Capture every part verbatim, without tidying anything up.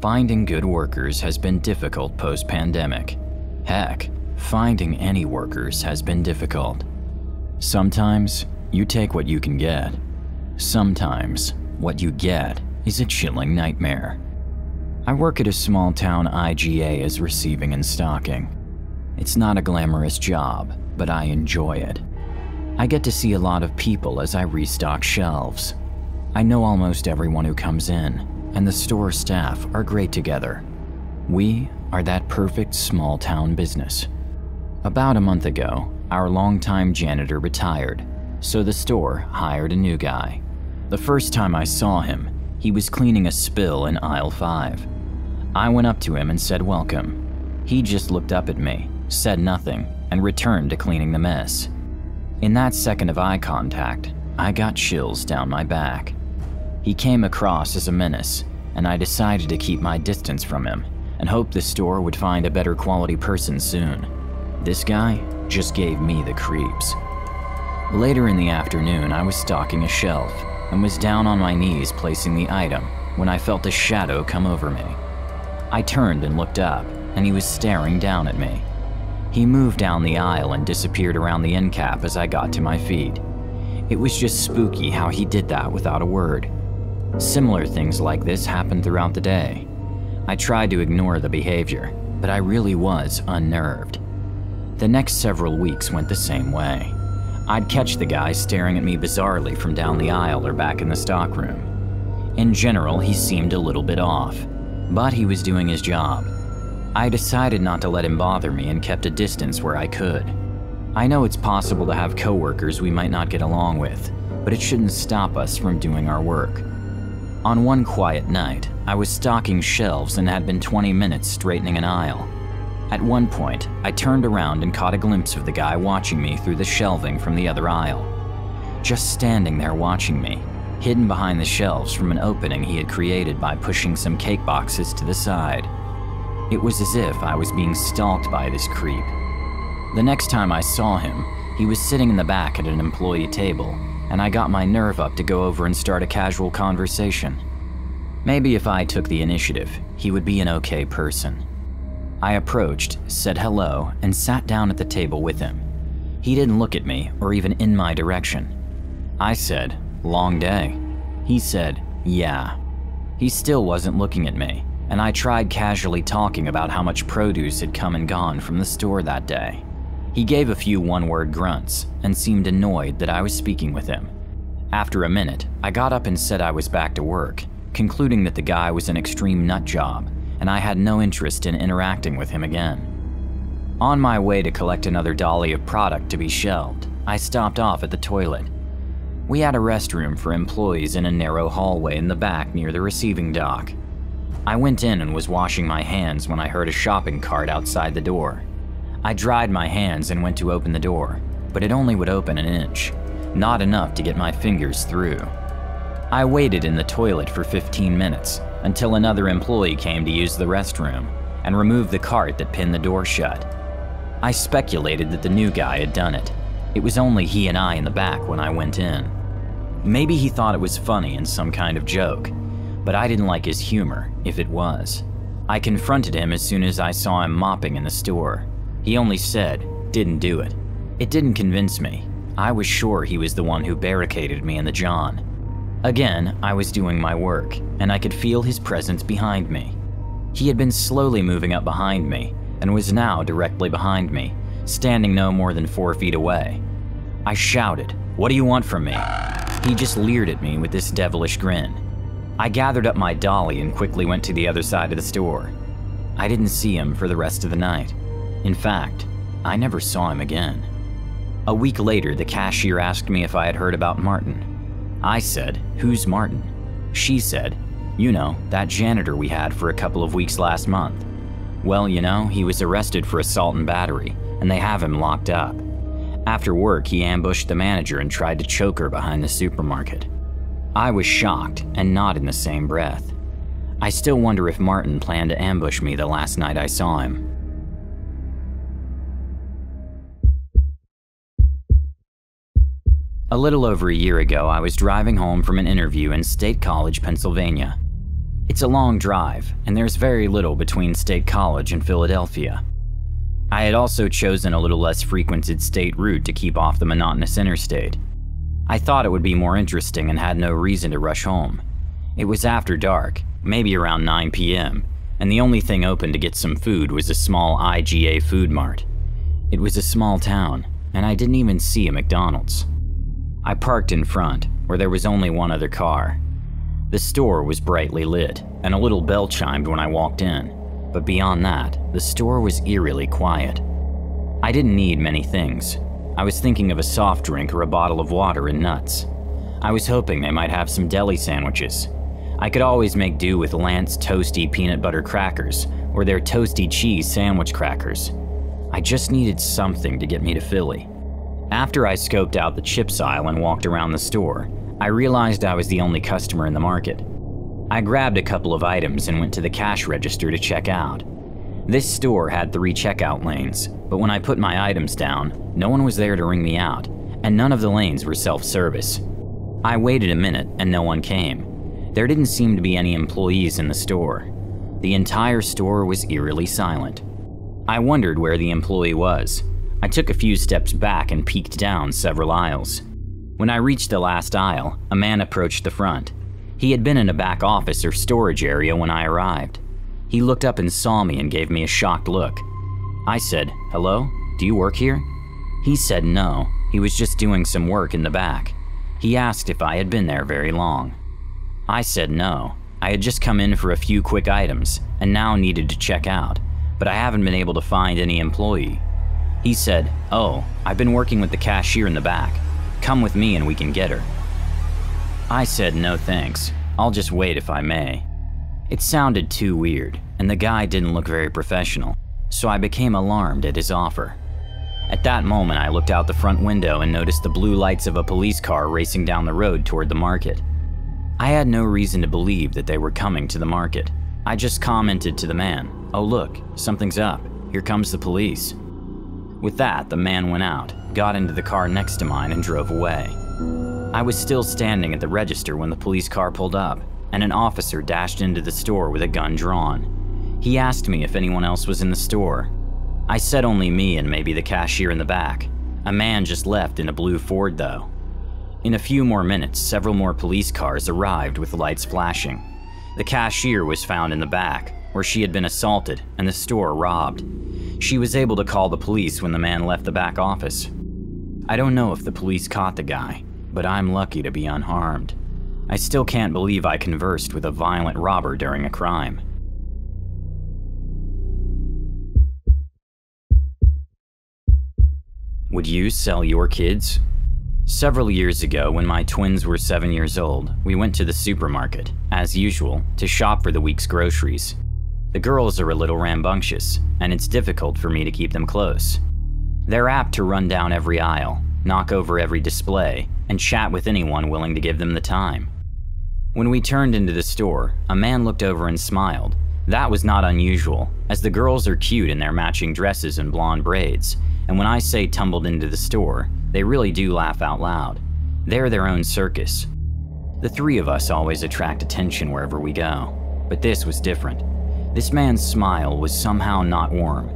Finding good workers has been difficult post-pandemic. Heck, finding any workers has been difficult. Sometimes, you take what you can get. Sometimes, what you get is a chilling nightmare. I work at a small-town I G A as receiving and stocking. It's not a glamorous job, but I enjoy it. I get to see a lot of people as I restock shelves. I know almost everyone who comes in, and the store staff are great together. We are that perfect small-town business. About a month ago, our longtime janitor retired, so the store hired a new guy. The first time I saw him, he was cleaning a spill in aisle five. I went up to him and said welcome. He just looked up at me, said nothing, and returned to cleaning the mess. In that second of eye contact, I got chills down my back. He came across as a menace, and I decided to keep my distance from him and hoped the store would find a better quality person soon. This guy just gave me the creeps. Later in the afternoon, I was stocking a shelf and was down on my knees placing the item when I felt a shadow come over me. I turned and looked up, and he was staring down at me. He moved down the aisle and disappeared around the end cap as I got to my feet. It was just spooky how he did that without a word. Similar things like this happened throughout the day. I tried to ignore the behavior, but I really was unnerved. The next several weeks went the same way. I'd catch the guy staring at me bizarrely from down the aisle or back in the stockroom. In general, he seemed a little bit off, but he was doing his job. I decided not to let him bother me and kept a distance where I could. I know it's possible to have coworkers we might not get along with, but it shouldn't stop us from doing our work. On one quiet night, I was stocking shelves and had been twenty minutes straightening an aisle. At one point, I turned around and caught a glimpse of the guy watching me through the shelving from the other aisle. Just standing there watching me, hidden behind the shelves from an opening he had created by pushing some cake boxes to the side. It was as if I was being stalked by this creep. The next time I saw him, he was sitting in the back at an employee table, and I got my nerve up to go over and start a casual conversation. Maybe if I took the initiative, he would be an okay person. I approached, said hello, and sat down at the table with him. He didn't look at me or even in my direction. I said, "Long day." He said, "Yeah." He still wasn't looking at me, and I tried casually talking about how much produce had come and gone from the store that day. He gave a few one-word grunts and seemed annoyed that I was speaking with him. After a minute, I got up and said I was back to work, concluding that the guy was an extreme nut job, and I had no interest in interacting with him again. On my way to collect another dolly of product to be shelved, I stopped off at the toilet. We had a restroom for employees in a narrow hallway in the back near the receiving dock. I went in and was washing my hands when I heard a shopping cart outside the door. I dried my hands and went to open the door, but it only would open an inch, not enough to get my fingers through. I waited in the toilet for fifteen minutes until another employee came to use the restroom and removed the cart that pinned the door shut. I speculated that the new guy had done it. It was only he and I in the back when I went in. Maybe he thought it was funny and some kind of joke, but I didn't like his humor, if it was. I confronted him as soon as I saw him mopping in the store. He only said, "Didn't do it." It didn't convince me. I was sure he was the one who barricaded me in the john. Again, I was doing my work, and I could feel his presence behind me. He had been slowly moving up behind me, and was now directly behind me, standing no more than four feet away. I shouted, "What do you want from me?" He just leered at me with this devilish grin. I gathered up my dolly and quickly went to the other side of the store. I didn't see him for the rest of the night. In fact, I never saw him again. A week later, the cashier asked me if I had heard about Martin. I said, "Who's Martin?" She said, "You know, that janitor we had for a couple of weeks last month. Well, you know, he was arrested for assault and battery, and they have him locked up. After work, he ambushed the manager and tried to choke her behind the supermarket." I was shocked and not in the same breath. I still wonder if Martin planned to ambush me the last night I saw him. A little over a year ago, I was driving home from an interview in State College, Pennsylvania. It's a long drive, and there's very little between State College and Philadelphia. I had also chosen a little less frequented state route to keep off the monotonous interstate. I thought it would be more interesting and had no reason to rush home. It was after dark, maybe around nine p m, and the only thing open to get some food was a small I G A food mart. It was a small town, and I didn't even see a McDonald's. I parked in front, where there was only one other car. The store was brightly lit, and a little bell chimed when I walked in, but beyond that, the store was eerily quiet. I didn't need many things. I was thinking of a soft drink or a bottle of water and nuts. I was hoping they might have some deli sandwiches. I could always make do with Lance toasty peanut butter crackers or their toasty cheese sandwich crackers. I just needed something to get me to Philly. After I scoped out the chips aisle and walked around the store, I realized I was the only customer in the market. I grabbed a couple of items and went to the cash register to check out. This store had three checkout lanes, but when I put my items down, no one was there to ring me out, and none of the lanes were self-service. I waited a minute and no one came. There didn't seem to be any employees in the store. The entire store was eerily silent. I wondered where the employee was. I took a few steps back and peeked down several aisles. When I reached the last aisle, a man approached the front. He had been in a back office or storage area when I arrived. He looked up and saw me and gave me a shocked look. I said, "Hello, do you work here?" He said no, he was just doing some work in the back. He asked if I had been there very long. I said no, I had just come in for a few quick items and now needed to check out, but I haven't been able to find any employee. He said, "Oh, I've been working with the cashier in the back. Come with me and we can get her." I said, "No thanks, I'll just wait if I may." It sounded too weird, and the guy didn't look very professional, so I became alarmed at his offer. At that moment, I looked out the front window and noticed the blue lights of a police car racing down the road toward the market. I had no reason to believe that they were coming to the market. I just commented to the man, "Oh look, something's up, here comes the police." With that, the man went out, got into the car next to mine and drove away. I was still standing at the register when the police car pulled up, and an officer dashed into the store with a gun drawn. He asked me if anyone else was in the store. I said only me and maybe the cashier in the back. A man just left in a blue Ford though. In a few more minutes, several more police cars arrived with lights flashing. The cashier was found in the back, where she had been assaulted and the store robbed. She was able to call the police when the man left the back office. I don't know if the police caught the guy, but I'm lucky to be unharmed. I still can't believe I conversed with a violent robber during a crime. Would you sell your kids? Several years ago, when my twins were seven years old, we went to the supermarket, as usual, to shop for the week's groceries. The girls are a little rambunctious, and it's difficult for me to keep them close. They're apt to run down every aisle, knock over every display, and chat with anyone willing to give them the time. When we turned into the store, a man looked over and smiled. That was not unusual, as the girls are cute in their matching dresses and blonde braids, and when I say tumbled into the store, they really do laugh out loud. They're their own circus. The three of us always attract attention wherever we go, but this was different. This man's smile was somehow not warm.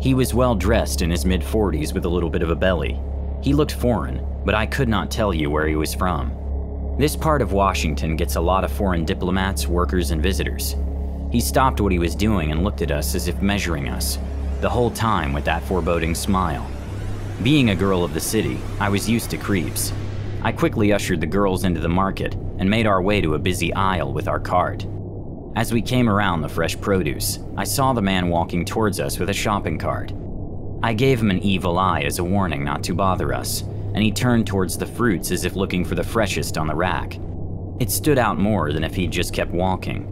He was well dressed in his mid forties with a little bit of a belly. He looked foreign, but I could not tell you where he was from. This part of Washington gets a lot of foreign diplomats, workers, and visitors. He stopped what he was doing and looked at us as if measuring us, the whole time with that foreboding smile. Being a girl of the city, I was used to creeps. I quickly ushered the girls into the market and made our way to a busy aisle with our cart. As we came around the fresh produce, I saw the man walking towards us with a shopping cart. I gave him an evil eye as a warning not to bother us, and he turned towards the fruits as if looking for the freshest on the rack. It stood out more than if he just kept walking.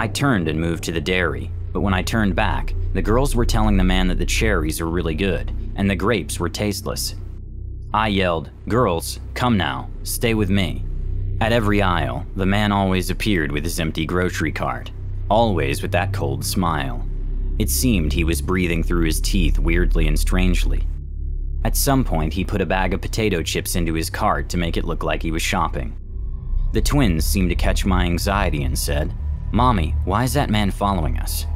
I turned and moved to the dairy, but when I turned back, the girls were telling the man that the cherries were really good, and the grapes were tasteless. I yelled, "Girls, come now, stay with me." At every aisle, the man always appeared with his empty grocery cart, always with that cold smile. It seemed he was breathing through his teeth weirdly and strangely. At some point, he put a bag of potato chips into his cart to make it look like he was shopping. The twins seemed to catch my anxiety and said, "Mommy, why is that man following us?"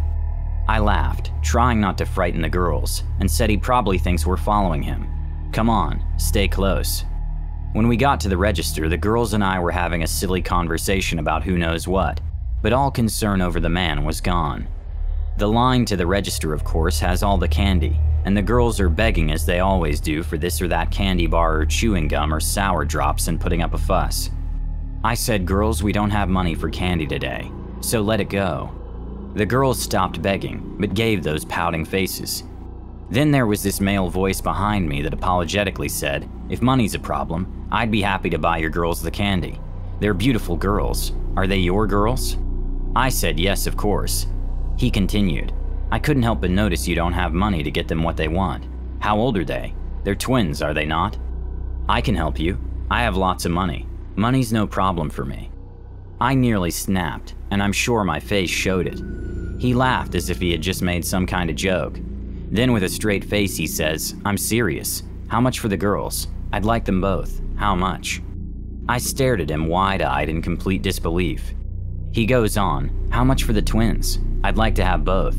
I laughed, trying not to frighten the girls, and said he probably thinks we're following him. "Come on, stay close." When we got to the register, the girls and I were having a silly conversation about who knows what, but all concern over the man was gone. The line to the register, of course, has all the candy, and the girls are begging as they always do for this or that candy bar or chewing gum or sour drops and putting up a fuss. I said, "Girls, we don't have money for candy today, so let it go." The girls stopped begging, but gave those pouting faces. Then there was this male voice behind me that apologetically said, "If money's a problem, I'd be happy to buy your girls the candy. They're beautiful girls. Are they your girls?" I said, "Yes, of course." He continued, "I couldn't help but notice you don't have money to get them what they want. How old are they? They're twins, are they not?" "I can help you. I have lots of money. Money's no problem for me." I nearly snapped, and I'm sure my face showed it. He laughed as if he had just made some kind of joke. Then with a straight face he says, "I'm serious. How much for the girls? I'd like them both. How much?" I stared at him wide-eyed in complete disbelief. He goes on, "How much for the twins? I'd like to have both.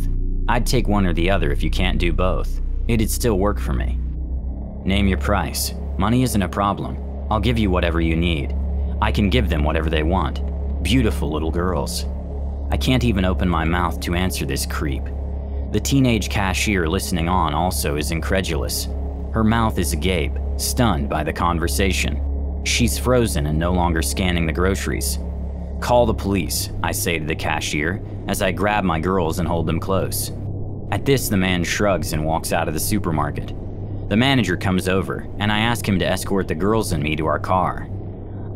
I'd take one or the other if you can't do both. It'd still work for me." "Name your price. Money isn't a problem. I'll give you whatever you need. I can give them whatever they want. Beautiful little girls." I can't even open my mouth to answer this creep. The teenage cashier listening on also is incredulous. Her mouth is agape, stunned by the conversation. She's frozen and no longer scanning the groceries. "Call the police," I say to the cashier, as I grab my girls and hold them close. At this, the man shrugs and walks out of the supermarket. The manager comes over, and I ask him to escort the girls and me to our car.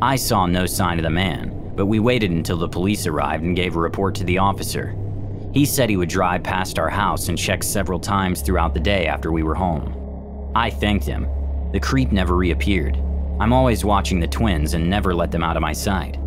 I saw no sign of the man, but we waited until the police arrived and gave a report to the officer. He said he would drive past our house and check several times throughout the day after we were home. I thanked him. The creep never reappeared. I'm always watching the twins and never let them out of my sight.